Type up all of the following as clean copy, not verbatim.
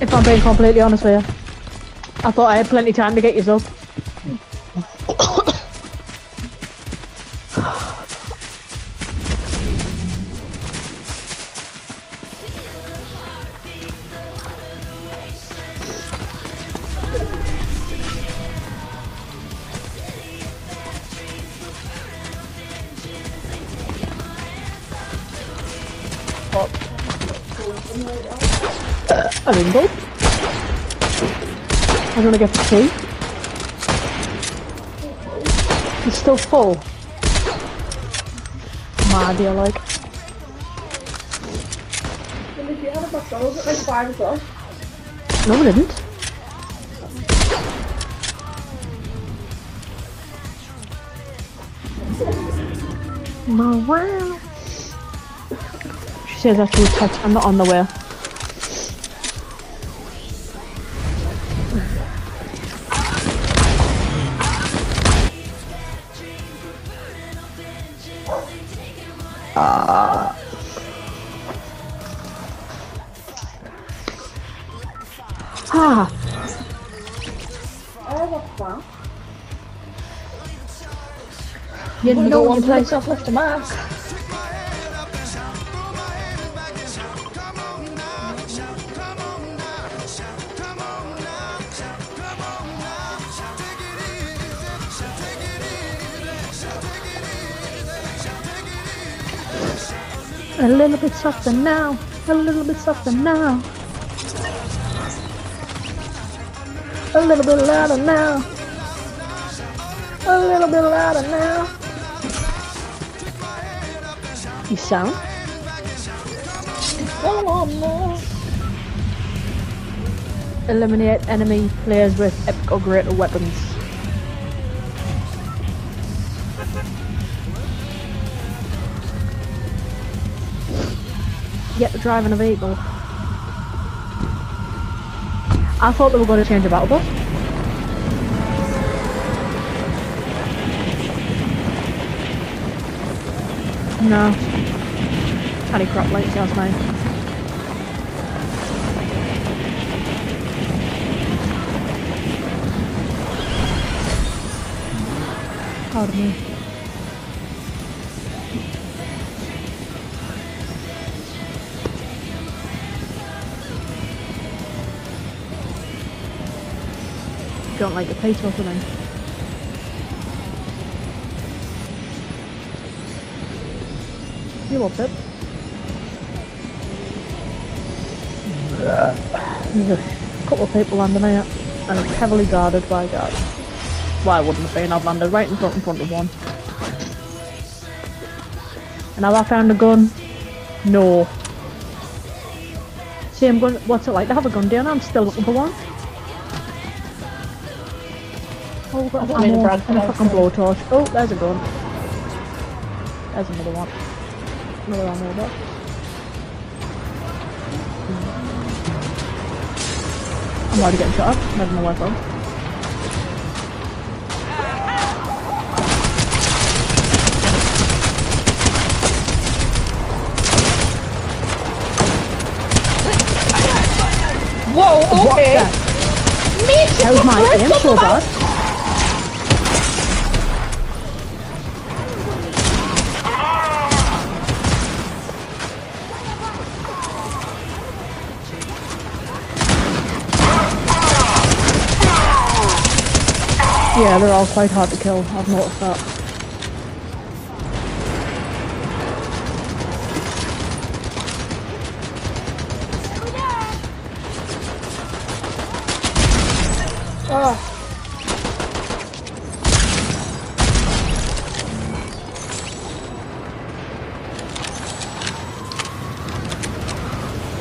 If I'm being completely honest with you, I thought I had plenty of time to get you up. A window. I'm gonna get the key. He's still full. My dear, like. Did you have a McDonald's at like 5 o'clock? No, we didn't. My wow. She says I should touch. I'm not on the way. Ah. Oh, what's that? You didn't know one place I've left a mark. A little bit softer now, a little bit softer now. A little bit louder now. A little bit louder now. You sound? Come on, man. Eliminate enemy players with epic or greater weapons. Get driving a vehicle. I thought they were going to change the battle bus. No. Tiny crop lights, that's mine. Pardon me. Don't like the plate or something. You want it? There's a couple of people landing here, and it's heavily guarded by guards. Why wouldn't it be? And I've landed right in front of one. And have I found a gun? No. See, I'm going. What's it like to have a gun, dear? I'm still looking for one. Oh, I've got ammo and a fucking blowtorch. Oh, there's a gun. There's another one. Another ammo box. I'm already getting shot up. Never know where from. Whoa, okay. That was my aim so bad. Yeah, they're all quite hard to kill, I've noticed that. Oh.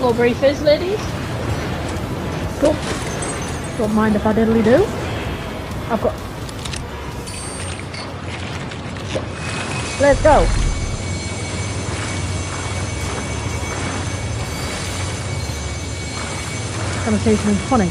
Little briefers, ladies. Cool. Don't mind if I diddly do. I've got... Let's go! Gonna say something funny.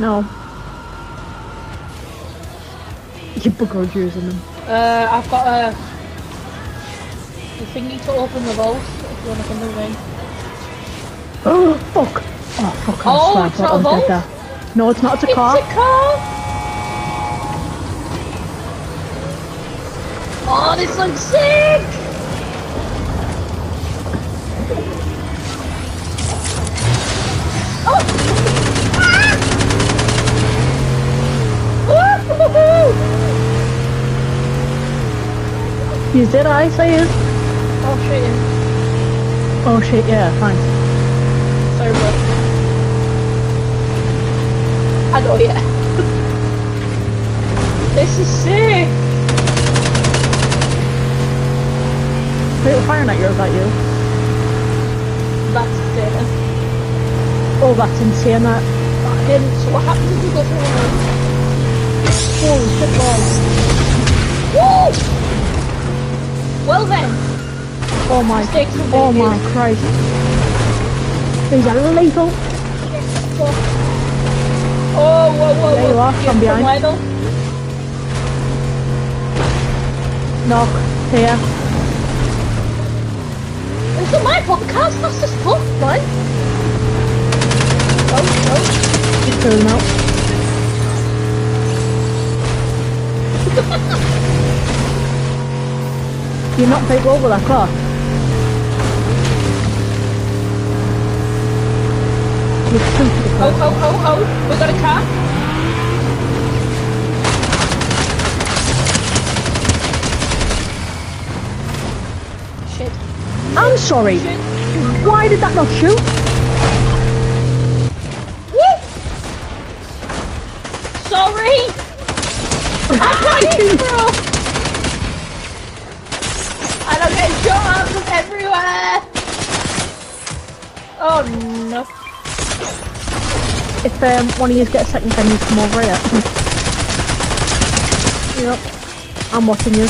No. You bugger of using them. I've got a thingy to open the vault if you want to come with me. Oh, fuck! Oh, fuck, oh, it's not a vault? No, it's not, it's a car. It's a car! Oh, this looks sick! You did, I say it. Oh shit, yeah. Oh shit, yeah, thanks. Sorry, bro. I know, yeah. This is sick! They're firing at you, or about you? That's insane. Oh, that's insane, that. I didn't, so what happened if you go through one? Holy shit, balls. Whoa! Well then! Oh my, oh my Christ. These are lethal! Oh, whoa, whoa, there whoa. You are, from behind. Knock. Here. It's not my fault, the car's fast as fuck, right? Oh, oh. It's going out. You're not big over that car. Oh, oh, oh, oh, we got a car. Shit. I'm sorry. Shit. Why did that not shoot? Woo! Sorry! I got it, bro! I'm getting shot out from everywhere! Oh no. If one of you get a second, then you come over here. Yep. I'm watching you.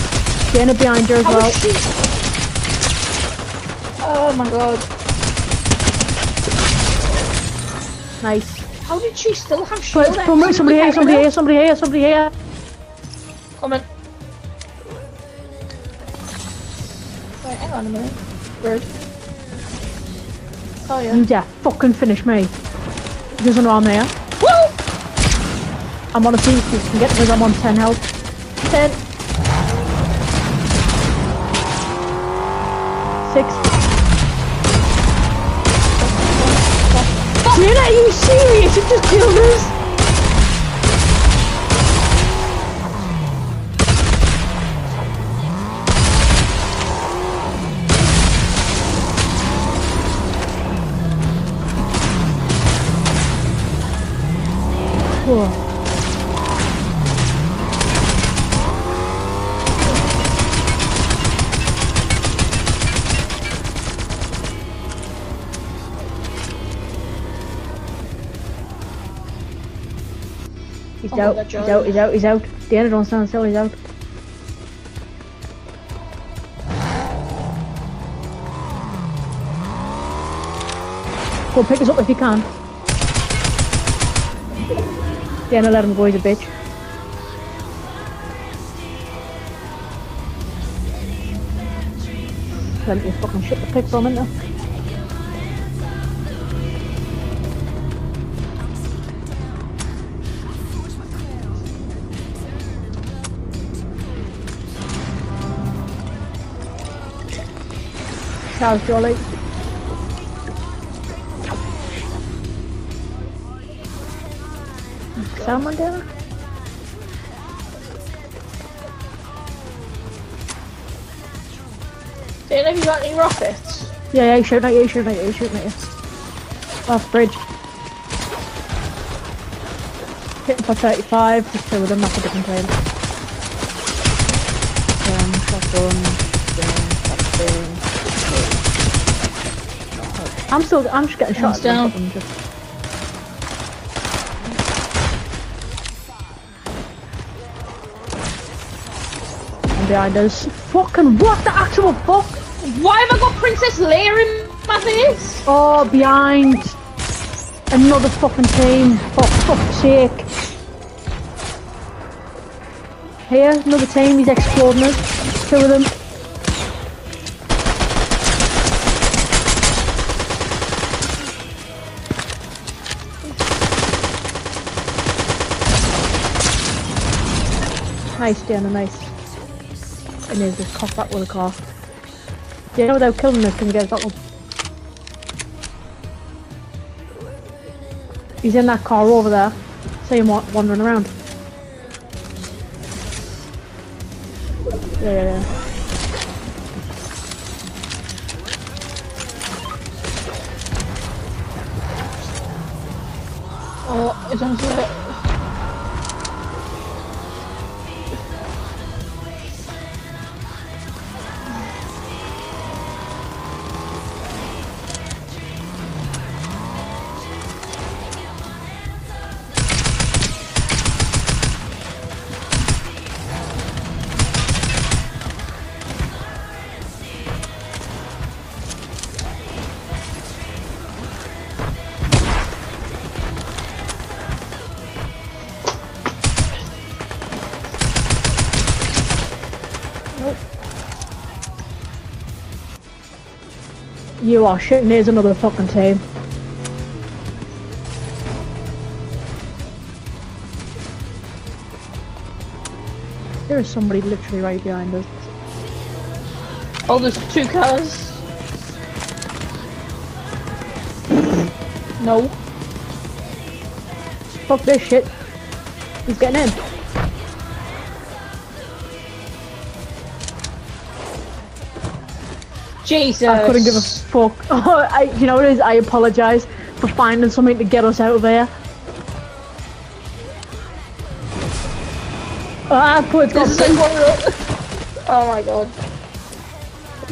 Jenna behind her as well. Shit. Oh my god. Nice. How did she still have shield? Somebody here, somebody here, somebody here, somebody here. Come on. Hang on a minute. Rude. Oh yeah. Yeah, fucking finish me. He doesn't know I'm here. Woo! I'm on a beat, you can get because I'm on 10 health. 10. 6. Dude, are you serious? You just killed us! He's out, he's out, he's out, he's out. The other don't stand still, he's out. Go pick us up if you can. Yeah, no, let him go, he's a bitch. Plenty of fucking shit to pick from, isn't there? Charles Jolly. Sam Mandela? Don't know if you got any rockets. Yeah, yeah, he's shooting at you, he's shooting at you, he's shooting at you. Off bridge. Hitting for 35, just two of them, that's a different plane. Shotgun. I'm just getting shot down. Just... I'm behind us. Fucking what the actual fuck? Why have I got Princess Leia in my face? Oh, behind another fucking team. Fuck. fuck's sake. Here, another team, he's exploding us. Two of them. Nice, Dana, nice. And there's this cop back with a car. Do you know they're killing us? Can we get that one? He's in that car over there. See him wandering around. Yeah. Oh, it's on fire. You are shitting, here's another fucking team. There is somebody literally right behind us. Oh, there's two cars. No. Fuck this shit. He's getting in. Jesus. I couldn't give a fuck. Oh, you know what it is? I apologise for finding something to get us out of there. Ah, oh, it's got big one. Oh my god.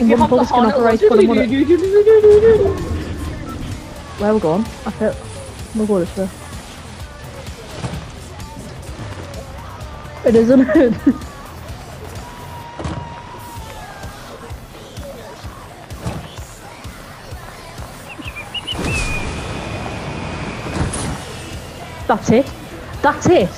If you have the horn, where we're going? I feel we'll go this way. It isn't it? That's it. That's it.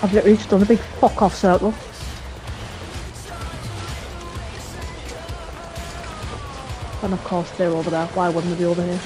I've literally just done a big fuck off circle. And of course they're over there. Why wouldn't they be over here?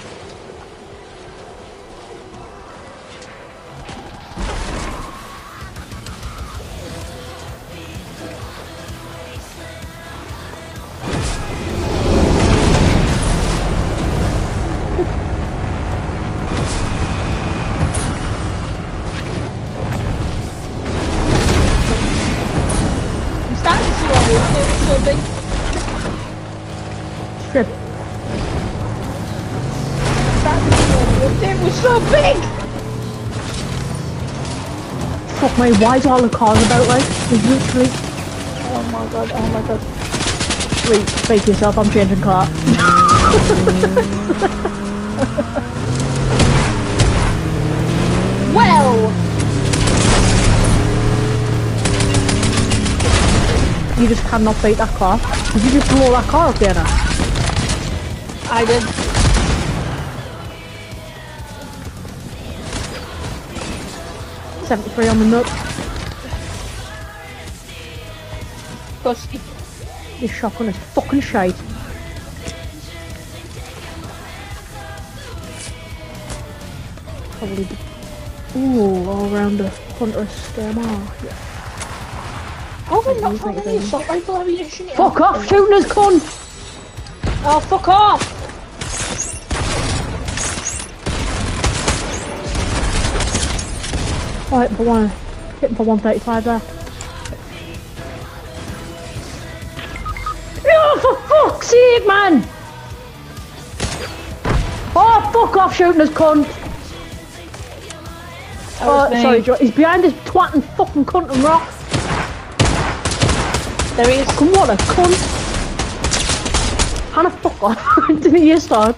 Why is all the cars about like? There's literally... Oh my god, oh my god. Wait, fake yourself, I'm changing car. Well! You just cannot beat that car. Did you just blow that car up there now? I did. $73 on the nut. Gusty. This shotgun is fucking shite. Probably. Ooh, all around the hunter scammer. Yeah. How have I not found any assault rifle ammunition? Fuck off, shooting us, cunt! Oh, fuck off! Oh, hitting for one. Hitting for 135 there. Oh, for fuck's sake, man! Oh, fuck off, shooting us, cunt! Oh, sorry, he's behind this twat and fucking cunt and rock. There he is. Fucking what a cunt! Hannah, fuck off. Didn't you start?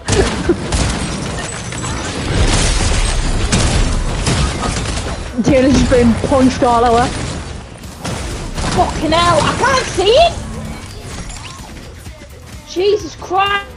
Taylor's just been punched all over. Fucking hell, I can't see it! Jesus Christ!